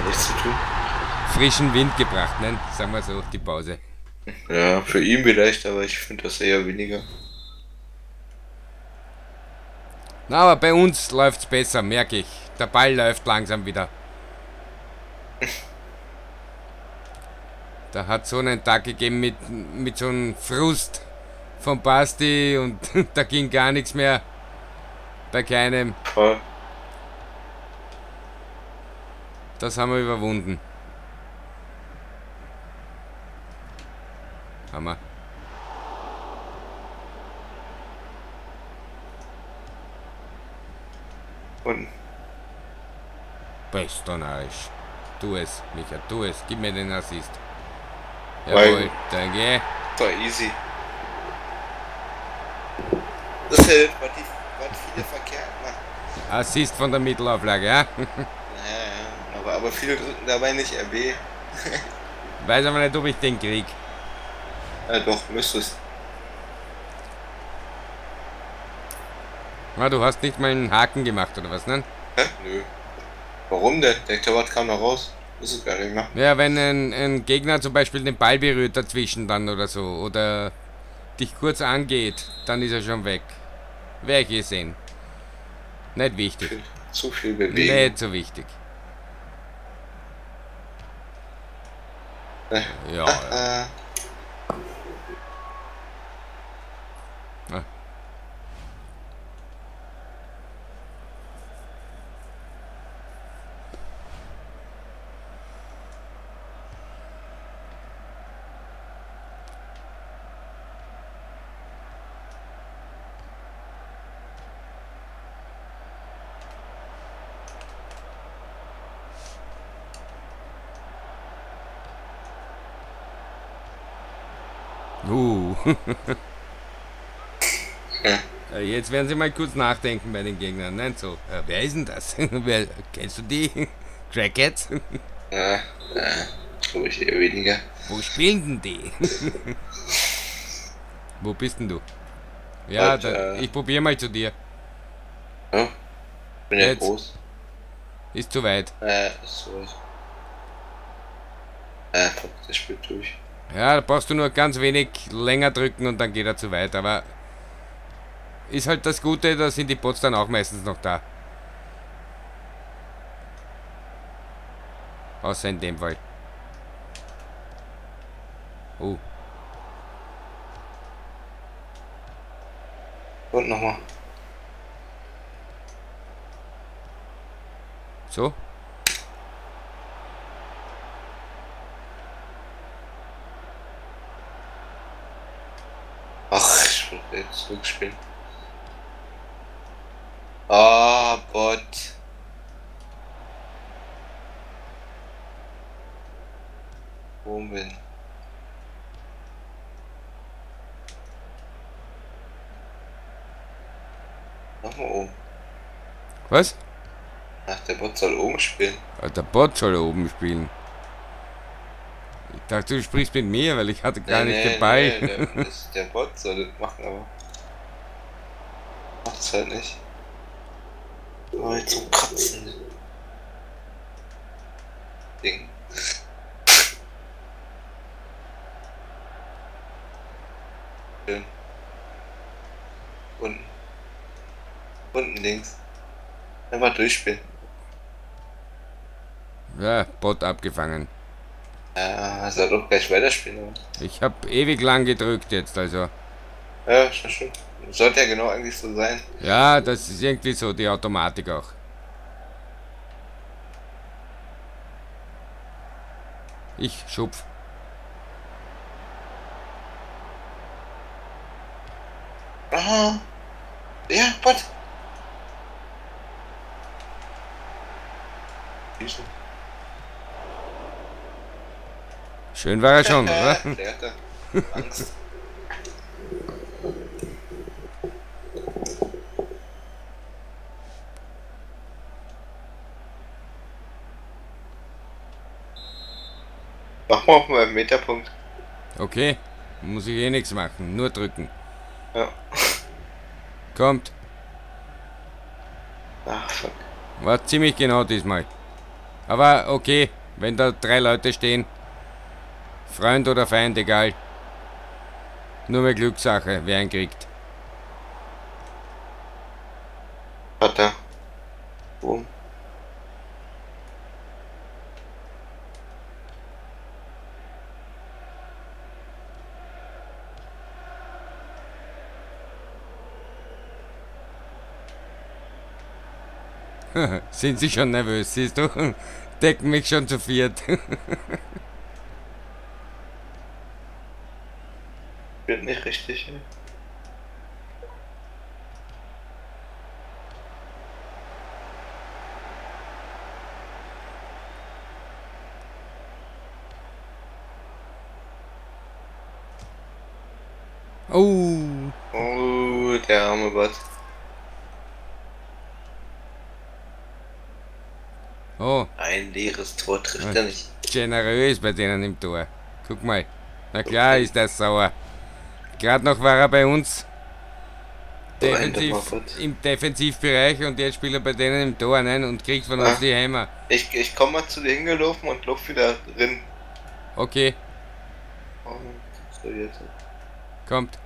da nichts zu tun. Frischen Wind gebracht, ne? Sagen wir so, die Pause. Ja, für ihn vielleicht, aber ich finde das eher weniger. Na, aber bei uns läuft's besser, merke ich. Der Ball läuft langsam wieder. Da hat so einen Tag gegeben mit so einem Frust von Basti und da ging gar nichts mehr. Bei keinem. Voll. Das haben wir überwunden. Hammer. Und? Bestonarisch. Tu es, Micha, tu es. Gib mir den Assist. Jawohl, danke. Das war easy. Das hält, was viele verkehrt machen. Assist von der Mittelauflage, ja? Ja, aber viele drücken dabei nicht RB. Weiß aber nicht, ob ich den krieg. Ja, doch, müsstest. Na, du hast nicht mal einen Haken gemacht, oder was, ne? Hä? Nö. Warum denn? Der Torwart kam noch raus. Das ist gar nicht mehr. Ja, wenn ein Gegner zum Beispiel den Ball berührt dazwischen dann oder so, oder dich kurz angeht, dann ist er schon weg. Wer ich gesehen. Nicht wichtig. Zu viel bewegen. Nicht so wichtig. Ja. Ja. Jetzt werden sie mal kurz nachdenken bei den Gegnern. Nein, so. Wer ist denn das? Wer, kennst du die? CrackheadZ? Ja, glaube ich eher weniger. Wo spielen denn die? Wo bist denn du? Ja, und, ich probiere mal zu dir. Ja, bin ja groß. Ist zu weit. Ist zu weit. Fuck, das spielt durch. Ja, da brauchst du nur ganz wenig länger drücken und dann geht er zu weit, aber ist halt das Gute, da sind die Bots dann auch meistens noch da. Außer in dem Fall. Oh. Und nochmal. So? Zurückspielen. Ah, Bot. Bomben. Nochmal oben. Was? Ach, der Bot soll oben spielen. Ach, der Bot soll oben spielen. Ich dachte, du sprichst mit mir, weil ich hatte gar nicht dabei. Nee, der Bot soll das machen, aber... Macht's halt nicht. Oh, jetzt so kratzen. Ding. Schön. Unten. Unten links. Einfach durchspielen. Ja, Bot abgefangen. Ja, soll doch gleich weiterspielen. Ich habe ewig lang gedrückt jetzt, also. Ja, schon schön. Sollte ja genau eigentlich so sein. Ja, das ist irgendwie so die Automatik auch. Ich schupf. Aha. Ja, Bot. Schön war er schon, oder? Der hatte Angst. Machen wir auf meinem Meterpunkt. Okay, muss ich eh nichts machen, nur drücken. Ja. Kommt. Ach, fuck. War ziemlich genau diesmal. Aber okay, wenn da 3 Leute stehen. Freund oder Feind, egal. Nur mehr Glückssache, wer einen kriegt. Warte. Boom. Sind sie schon nervös, siehst du? Decken mich schon zu viert. Wird nicht richtig, ne? Oh! Oh, der arme Bot. Oh. Ein leeres Tor trifft er nicht. Generös bei denen im Tor. Guck mal. Na klar, okay. Ist das sauer. Gerade noch war er bei uns defensiv, im Defensivbereich, und jetzt spielt er bei denen im Tor. Nein, und kriegt von uns die Hämmer. Ich komme mal zu dir hingelaufen und lauf wieder drin. Okay. Kommt.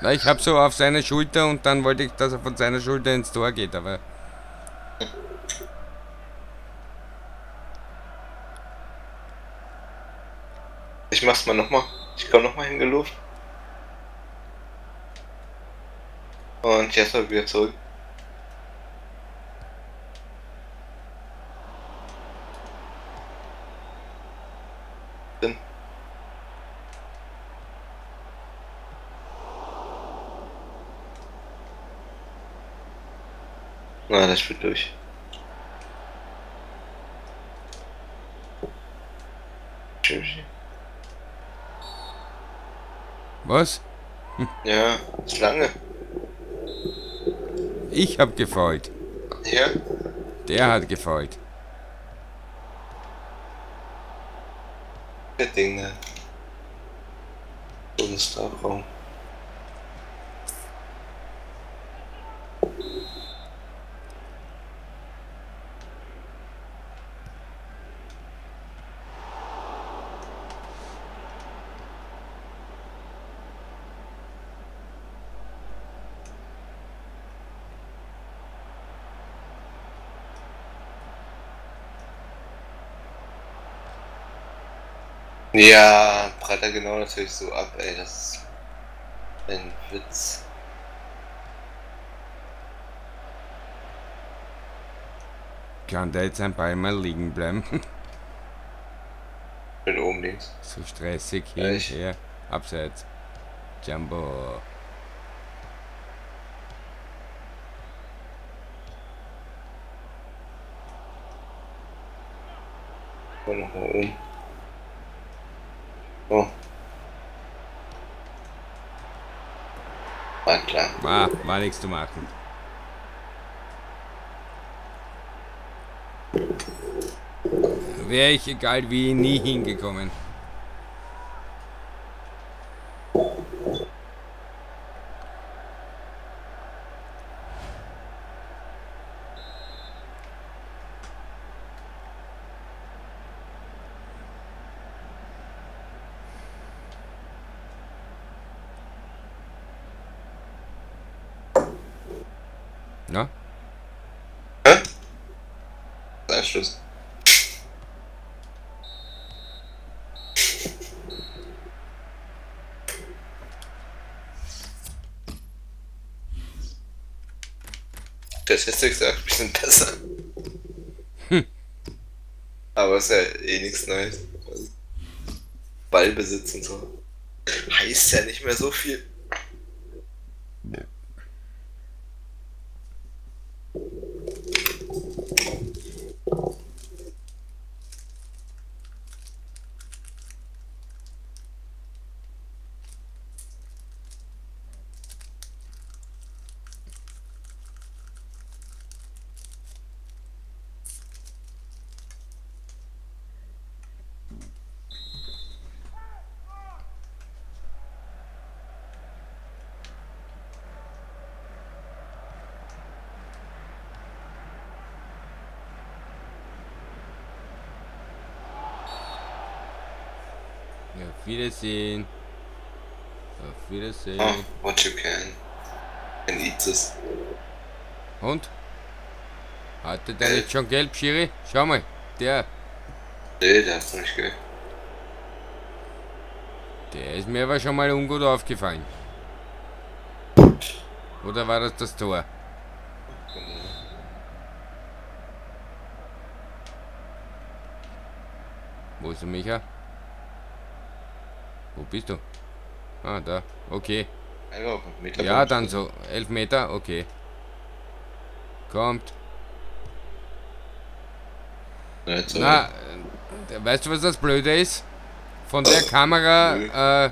Na, ich hab so auf seine Schulter und dann wollte ich, dass er von seiner Schulter ins Tor geht, aber... Ich mach's mal nochmal. Ich komm nochmal hingelaufen. Und jetzt hab ich wieder zurück. Na, das spielt durch. Was? Ja, ist lange. Ich hab gefault. Ja? Der hat gefault. Der Ding, ne? Bundesstrafraum. Ja, prallt er genau natürlich so ab, ey, das ist ein Witz. Kann der jetzt ein paar Mal liegen bleiben? Bin oben links. So stressig, hin, her, abseits. Jumbo. Komm nochmal um. Oh. War klar. War nichts zu machen. Wäre ich, egal wie, nie hingekommen. Na? Hä? Einschluss. Das hätte ich gesagt, ein bisschen besser. Hm. Aber ist ja eh nichts Neues. Also Ballbesitz und so. Heißt ja nicht mehr so viel. Auf Wiedersehen. Auf Wiedersehen. Oh, what you can. And eat this. Und? Hatte der nicht schon gelb, Schiri? Schau mal, der. Nee, der ist nicht gelb. Der ist mir aber schon mal ungut aufgefallen. Oder war das das Tor? Wo ist der Micha? Wo bist du? Ah, da. Okay. Ja, dann so. 11 Meter, okay. Kommt. Na, weißt du, was das Blöde ist? Von der Kamera,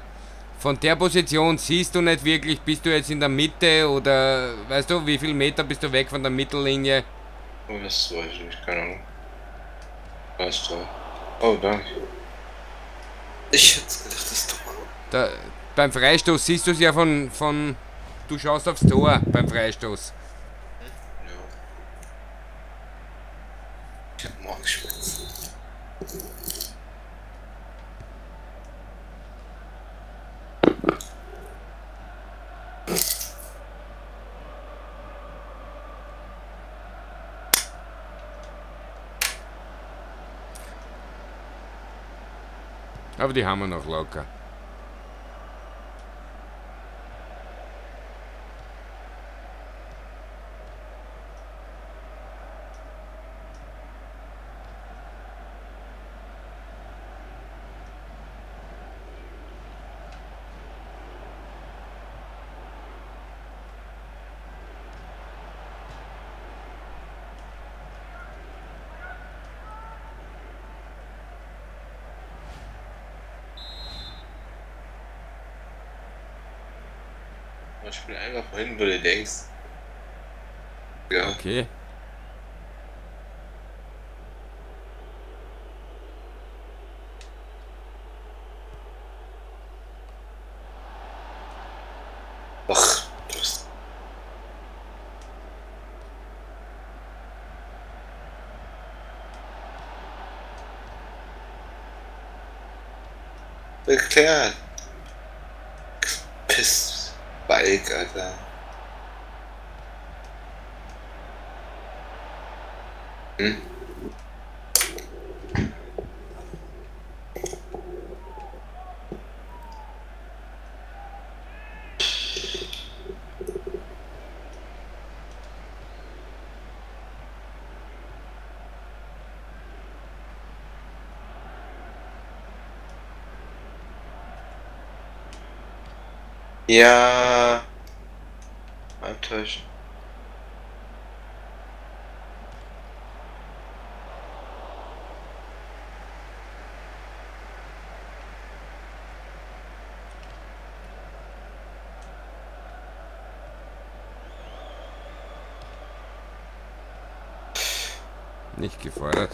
von der Position siehst du nicht wirklich, bist du jetzt in der Mitte oder, weißt du, wie viel Meter bist du weg von der Mittellinie? Oh, das weiß ich nicht, keine Ahnung. Weißt du. Oh, danke. Ich hätte gedacht, das Tor. Da, beim Freistoß siehst du es ja von... Du schaust aufs Tor beim Freistoß. Ja. Ich hab Magenschmerzen. Aber die haben wir noch locker. Ich bin einfach vorhin, wo du denkst. Ja. Okay. Ach, Prost. Erklärt. Piss. Balk, Alter. Hm? Ja, enttäuschen. Nicht gefordert.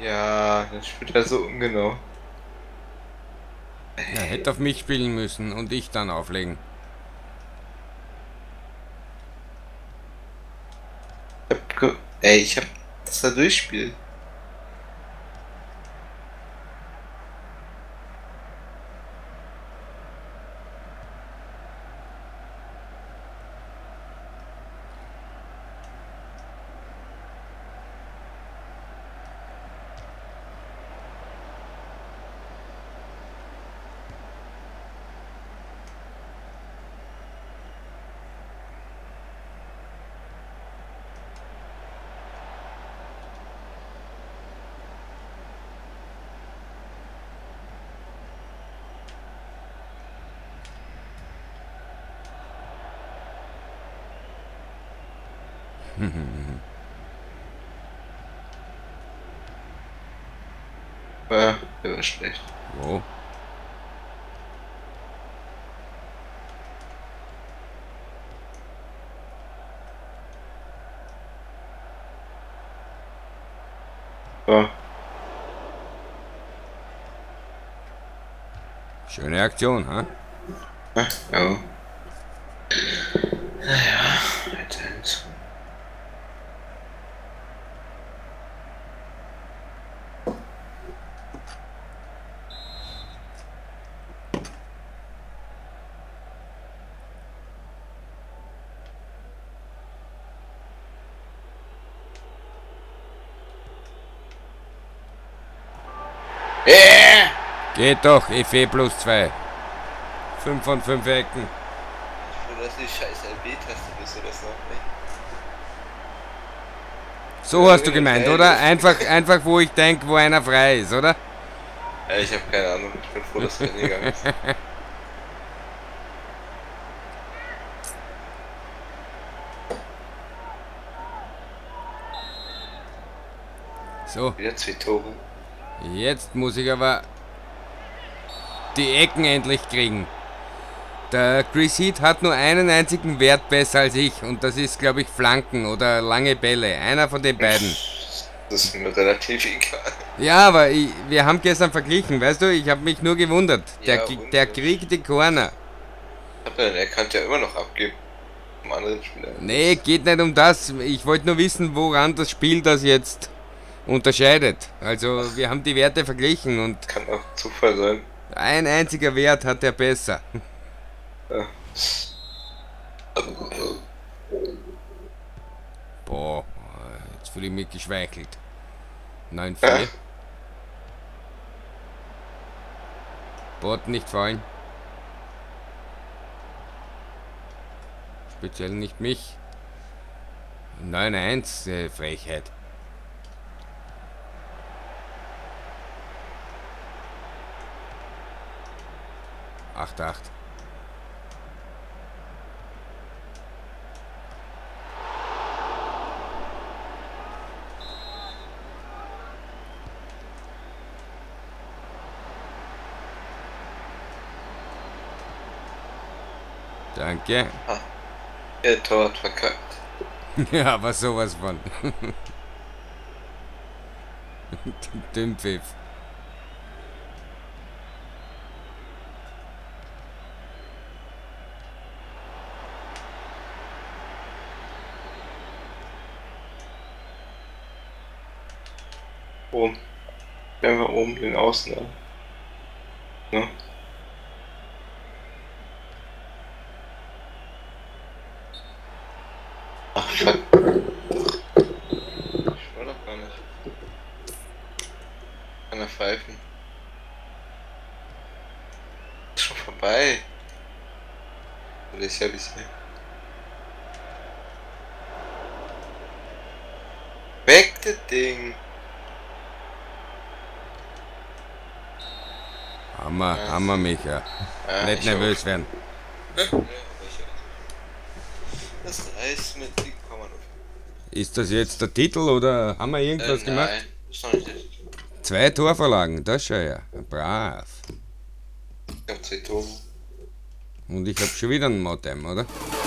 Ja, das spielt er so ungenau. Er hätte auf mich spielen müssen und ich dann auflegen. Ey, ich hab das da durchspielt. Ja, der war schlecht. Wow. Schöne Aktion, ha? Ach, oh. Naja, jetzt. Geht doch, EV plus 2. 5 von 5 Ecken. Das ist die scheiß LB-Taste, bist du das noch nicht? So hast du gemeint, oder? Einfach wo ich denke, wo einer frei ist, oder? Ja, ich habe keine Ahnung, ich bin froh, dass du hingegangen bist. So. Wieder 2 Tore. Jetzt muss ich aber die Ecken endlich kriegen. Der Chris Heath hat nur einen einzigen Wert besser als ich und das ist, glaube ich, Flanken oder lange Bälle. Einer von den beiden. Das ist mir relativ egal. Ja, aber wir haben gestern verglichen, weißt du? Ich habe mich nur gewundert. Ja, der kriegt die Corner. Er kann ja immer noch abgeben. Am anderen Spieler. Nee, geht nicht um das. Ich wollte nur wissen, woran das Spiel das jetzt unterscheidet. Also, wir haben die Werte verglichen und. Kann auch Zufall sein. Ein einziger Wert hat er besser. Ja. Boah, jetzt fühle ich mich geschweichelt. 9-4. Ja. Bord nicht fallen. Speziell nicht mich. 9-1, Frechheit. Acht. Danke. Ah, der Tor hat verkackt. Ja, aber sowas von. Dünnpfiff. Oben. Wenn wir oben den Außen an. Ne? Ach, Scheiße. Ich war doch gar nicht. Kann er pfeifen. Ist schon vorbei. Oder ist ja bisher. Weg das Ding. Hammer, ja, Hammer, Micha. Ja, nicht nervös auch werden. Das reißt mit die Kamera. Ist das jetzt der Titel oder haben wir irgendwas gemacht? Nein, ist noch nicht der Titel. 2 Torverlagen, das schon ja. Brav. Ich hab 2 Tore. Und ich hab schon wieder einen Mod-Time, oder?